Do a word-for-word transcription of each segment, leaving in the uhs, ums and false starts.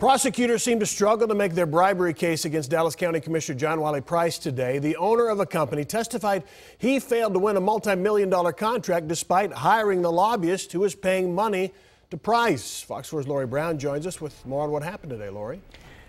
Prosecutors seem to struggle to make their bribery case against Dallas County Commissioner John Wiley Price today. The owner of a company testified he failed to win a multi-million dollar contract despite hiring the lobbyist who was paying money to Price. Fox four's Lori Brown joins us with more on what happened today, Lori.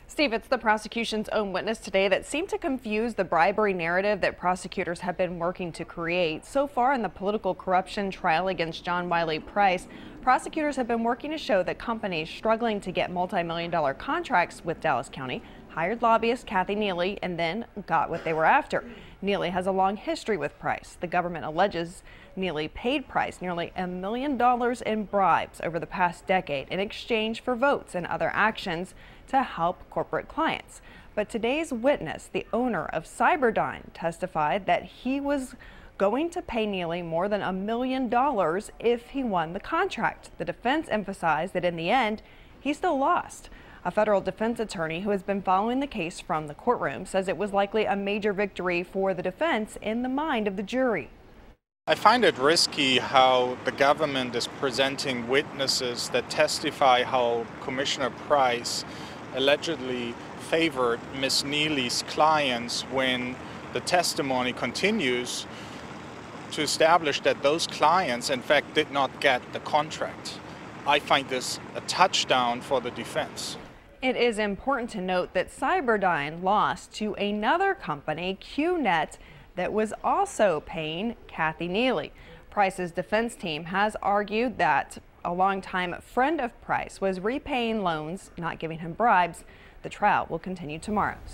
Steve, it's the prosecution's own witness today that seemed to confuse the bribery narrative that prosecutors have been working to create. So far in the political corruption trial against John Wiley Price, prosecutors have been working to show that companies struggling to get multi-million dollar contracts with Dallas County hired lobbyist Kathy Nealy and then got what they were after. Nealy has a long history with Price. The government alleges Nealy paid Price nearly a million dollars in bribes over the past decade in exchange for votes and other actions to help corporate clients. But today's witness, the owner of Cyberdyne, testified that he was going to pay Nealy more than a million dollars if he won the contract. The defense emphasized that in the end, he still lost. A federal defense attorney who has been following the case from the courtroom says it was likely a major victory for the defense in the mind of the jury. I find it risky how the government is presenting witnesses that testify how Commissioner Price allegedly favored Miz Nealy's clients when the testimony continues to establish that those clients, in fact, did not get the contract. I find this a touchdown for the defense. It is important to note that Cyberdyne lost to another company, Q net, that was also paying Kathy Nealy. Price's defense team has argued that a longtime friend of Price was repaying loans, not giving him bribes. The trial will continue tomorrow.